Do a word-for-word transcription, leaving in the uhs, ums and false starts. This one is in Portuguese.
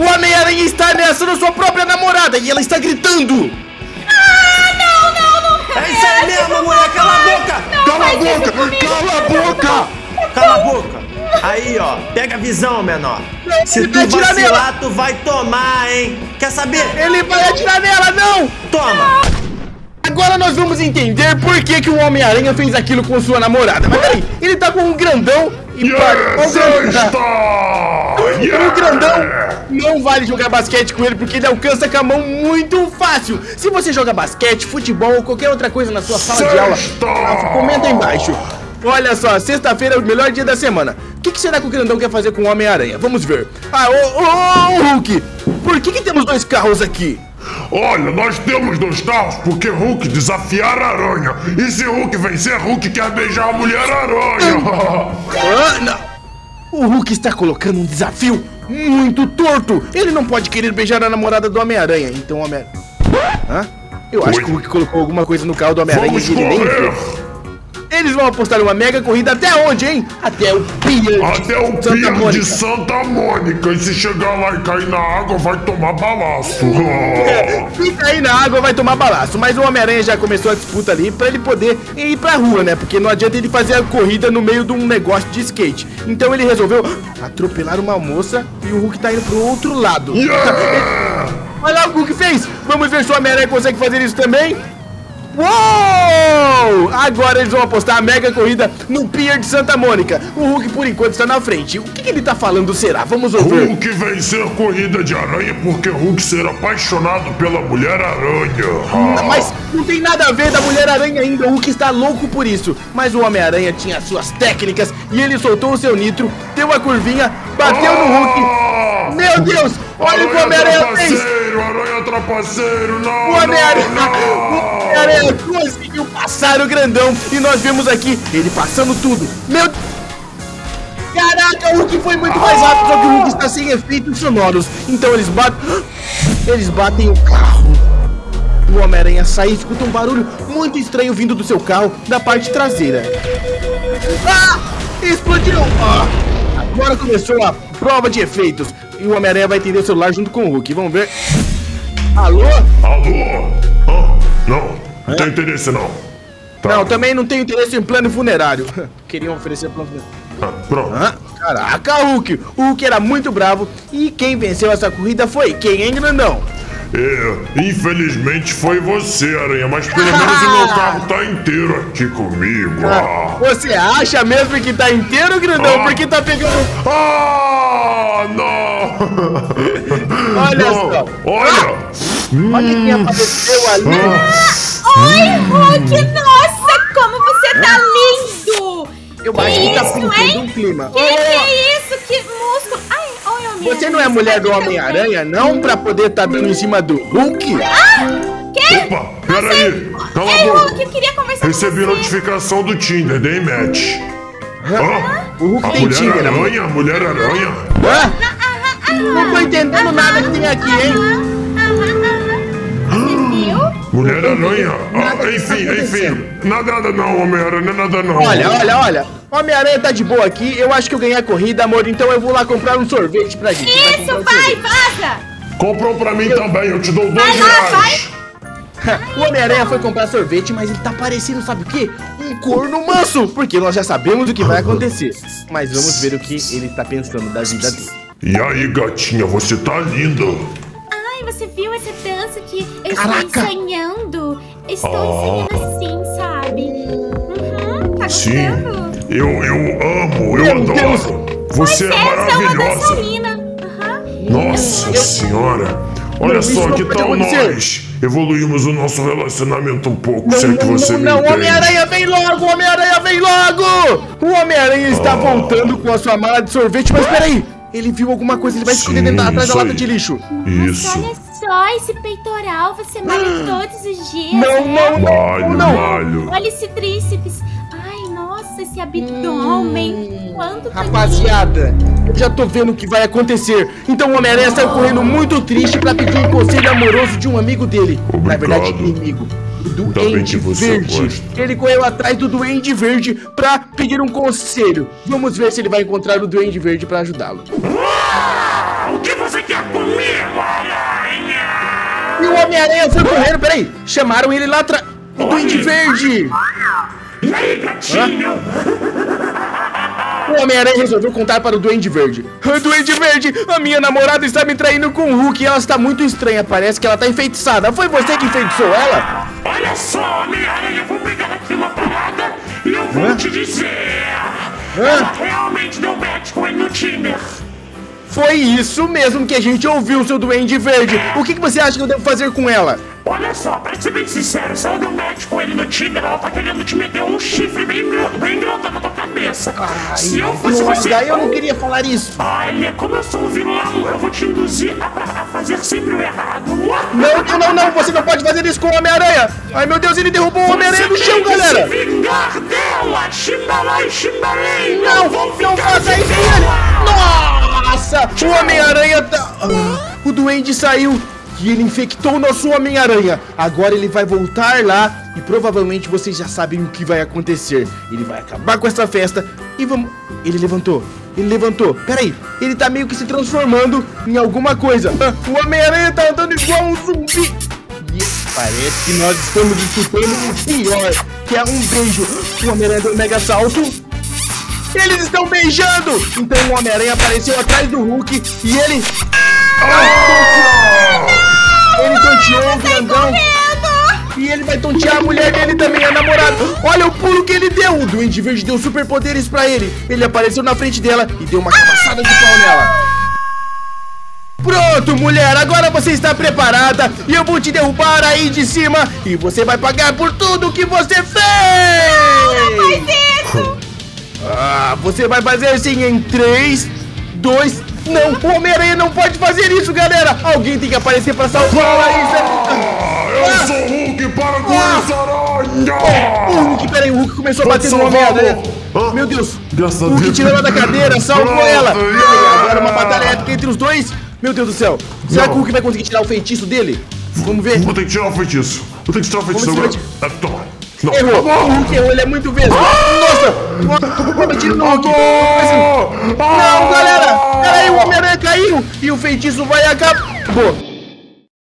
O Homem-Aranha está ameaçando a sua própria namorada e ela está gritando! Ah, não, não, não! É isso aí mesmo, mulher! Cala a boca! Cala a boca! Cala a boca! Cala a boca! Aí, ó, pega a visão, menor! Se tu vacilar, tu vai tomar, hein! Quer saber? Ele vai atirar nela, não! Toma! Agora nós vamos entender por que, que o Homem-Aranha fez aquilo com sua namorada. Mas peraí, ele tá com um grandão e... Yes, para... O yes. grandão... Não vale jogar basquete com ele, porque ele alcança com a mão muito fácil. Se você joga basquete, futebol ou qualquer outra coisa na sua sala Sexta. de aula, comenta aí embaixo. Olha só, sexta-feira é o melhor dia da semana. O que, que será que o grandão quer fazer com o Homem-Aranha? Vamos ver. Ah, ô, ô, ô, Hulk, por que, que temos dois carros aqui? Olha, nós temos dois carros porque Hulk desafiar a aranha. E se Hulk vencer, Hulk quer beijar a Mulher-Aranha. Ah, não. O Hulk está colocando um desafio muito torto. Ele não pode querer beijar a namorada do Homem-Aranha. Então, Homem-Aranha... Hã? Eu acho Oi. que o Hulk colocou alguma coisa no carro do Homem-Aranha. Ele Eles vão apostar uma mega corrida até onde, hein? Até o pier Até o pier de Santa Mônica. De Santa Mônica. E se chegar lá e cair na água, vai tomar balaço. É, se cair na água, vai tomar balaço. Mas o Homem-Aranha já começou a disputa ali pra ele poder ir pra rua, né? Porque não adianta ele fazer a corrida no meio de um negócio de skate. Então ele resolveu atropelar uma moça e o Hulk tá indo pro outro lado. Yeah! Olha lá o que o Hulk fez. Vamos ver se o Homem-Aranha consegue fazer isso também. Uou! Agora eles vão apostar a mega corrida no pier de Santa Mônica. O Hulk, por enquanto, está na frente. O que, que ele tá falando será? Vamos ouvir. Hulk vencer corrida de aranha porque Hulk será apaixonado pela Mulher-Aranha. Ah. Mas não tem nada a ver da Mulher-Aranha ainda. O Hulk está louco por isso. Mas o Homem-Aranha tinha suas técnicas e ele soltou o seu nitro, deu a curvinha, bateu ah. no Hulk. Meu Deus! Olha o que o Homem-Aranha fez! Aranha trapaceiro, não! O Homem-Aranha conseguiu passar o grandão e nós vimos aqui ele passando tudo! Meu Deus! Caraca, o Hulk foi muito mais rápido, só que o Hulk está sem efeitos sonoros! Então eles batem. Eles batem o carro! O Homem-Aranha sai e escuta um barulho muito estranho vindo do seu carro, da parte traseira! Ah! Explodiu! Ah! Agora começou a prova de efeitos! E o Homem-Aranha vai atender o celular junto com o Hulk. Vamos ver. Alô? Alô? Ah, não, não é? Tenho interesse não. Tá. Não, também não tenho interesse em plano funerário. Queriam oferecer plano funerário. Ah, pronto. Ah, caraca, Hulk. O Hulk era muito bravo. E quem venceu essa corrida foi quem, hein, grandão? É, infelizmente foi você, Aranha, mas pelo menos o meu carro tá inteiro aqui comigo. Ah, ah. Você acha mesmo que tá inteiro, grandão? Ah. Porque tá pegando... Ah, não! Olha não. só! Olha! Ah. Hum. Olha quem apareceu ali! Ah. Oi, Hulk! Nossa, como você tá lindo! Eu que acho isso, que tá pintando um clima. Que, oh. que é isso? Que músculo! Ai, você não é mulher do Homem-Aranha, não? Pra poder estar tá dando em cima do Hulk? Ah! Que? Opa, peraí! Cala Ei, a boca! Hulk, eu queria conversar Recebi com notificação do Tinder, dei match. Ah, ah, o Hulk a tem Tinder, né? Mulher-Aranha, Mulher-Aranha! Ah, ah, ah, não tô entendendo ah, nada que tem aqui, hein? Ah, ah, ah, ah, ah, Mulher-Aranha! Ah, enfim, enfim! Nada, nada não, Homem-Aranha, nada não! Olha, olha, olha! Homem-Aranha tá de boa aqui, eu acho que eu ganhei a corrida, amor, então eu vou lá comprar um sorvete pra gente. Isso, um vai, vaza! Comprou pra mim eu... também, eu te dou dois vai reais. Lá, vai. O Homem-Aranha foi comprar sorvete, mas ele tá parecendo, sabe o quê? Um corno manso, porque nós já sabemos o que vai acontecer. Mas vamos ver o que ele tá pensando da vida dele. E aí, gatinha, você tá linda. Ai, você viu essa dança que eu Caraca. estou ensaiando? Estou ah. ensaiando assim, sabe? Uhum, tá gostando? Sim. Eu, eu amo, eu Meu adoro. Deus. Você pois é maravilhosa. Uhum. Nossa eu... senhora. Olha não, só, que tal nós evoluímos o nosso relacionamento um pouco, não, se é que você não, não, me entende. Não, Homem-Aranha vem logo, Homem-Aranha vem logo. O Homem-Aranha ah. está voltando com a sua mala de sorvete, mas peraí. Ele viu alguma coisa, ele vai se esconder dentro, atrás da lata de lixo. Isso. Nossa, olha só esse peitoral, você malha todos os dias. Não, não, malho, não. Malho. Olha esse tríceps. Esse abdômen, hum, quanto rapaziada, eu já tô vendo o que vai acontecer. Então o Homem-Aranha saiu correndo muito triste pra pedir um conselho amoroso de um amigo dele. Obrigado. Na verdade, inimigo. O Duende Verde. Gosta. Ele correu atrás do Duende Verde pra pedir um conselho. Vamos ver se ele vai encontrar o Duende Verde pra ajudá-lo. O que você quer comigo? Homem-Aranha foi correndo, peraí. Chamaram ele lá atrás. O Duende Verde. E aí, gatinho? O Homem-Aranha resolveu contar para o Duende Verde. Duende Verde, a minha namorada está me traindo com o Hulk e ela está muito estranha. Parece que ela está enfeitiçada. Foi você que enfeitiçou ela? Olha só, Homem-Aranha, eu vou pegar aqui uma parada e eu vou Hã? te dizer. Hã? Ela realmente deu match com ele no Tinder. Foi isso mesmo que a gente ouviu, seu Duende Verde. É. O que, que você acha que eu devo fazer com ela? Olha só, pra ser bem sincero, se ela deu match com ele no Tinder, ela tá querendo te meter um chifre bem, bem grande na tua cabeça. Ai, se eu fosse nossa, você... eu não queria falar isso. Olha, como eu sou um vilão, eu vou te induzir a, a fazer sempre o errado. Não, não, não, não, você não pode fazer isso com o Homem-Aranha. Ai, meu Deus, ele derrubou o Homem-Aranha no chão, galera. Você tem que se vingar dela, chimbalai, chimbalai. Não, não, não faça isso com ele. Nossa, o Homem-Aranha tá... Ah, o Duende saiu. E ele infectou o nosso Homem-Aranha. Agora ele vai voltar lá e provavelmente vocês já sabem o que vai acontecer. Ele vai acabar com essa festa e vamos... Ele levantou, ele levantou. Peraí, ele tá meio que se transformando em alguma coisa. Ah, o Homem-Aranha tá andando igual um zumbi. E parece que nós estamos disputando o pior, que é um beijo. O Homem-Aranha deu um mega salto. Eles estão beijando. Então o Homem-Aranha apareceu atrás do Hulk e ele... Ah! Ele tonteou o grandão. E ele vai tontear a mulher dele também, a namorada. Olha o pulo que ele deu. O Duende Verde deu superpoderes pra ele. Ele apareceu na frente dela e deu uma cabeçada de pau nela. Pronto, mulher, agora você está preparada. E eu vou te derrubar aí de cima. E você vai pagar por tudo que você fez. Não, não faz isso. Ah, você vai fazer sim em três, dois, um. Não, o Homem-Aranha não pode fazer isso, galera! Alguém tem que aparecer pra salvar a Larissa! Ah, eu ah. sou o Hulk, para com ah. isso, aranha! O Hulk, peraí, o Hulk começou a bater no Homem-Aranha! Ah. Meu Deus! Graças o Hulk Deus. tirou ela da cadeira, salvou Graças ela! Ai, agora uma batalha épica entre os dois! Meu Deus do céu! Será não. que o Hulk vai conseguir tirar o feitiço dele? Vamos ver! Vou ter que tirar o feitiço! Vou ter que tirar o feitiço Vamos agora! Toma! Não. Errou, o Hulk errou, ele é muito vezes. Ah! Nossa, o tiro no Hulk. Não, galera, peraí, o Homem-Aranha caiu e o feitiço vai acabar.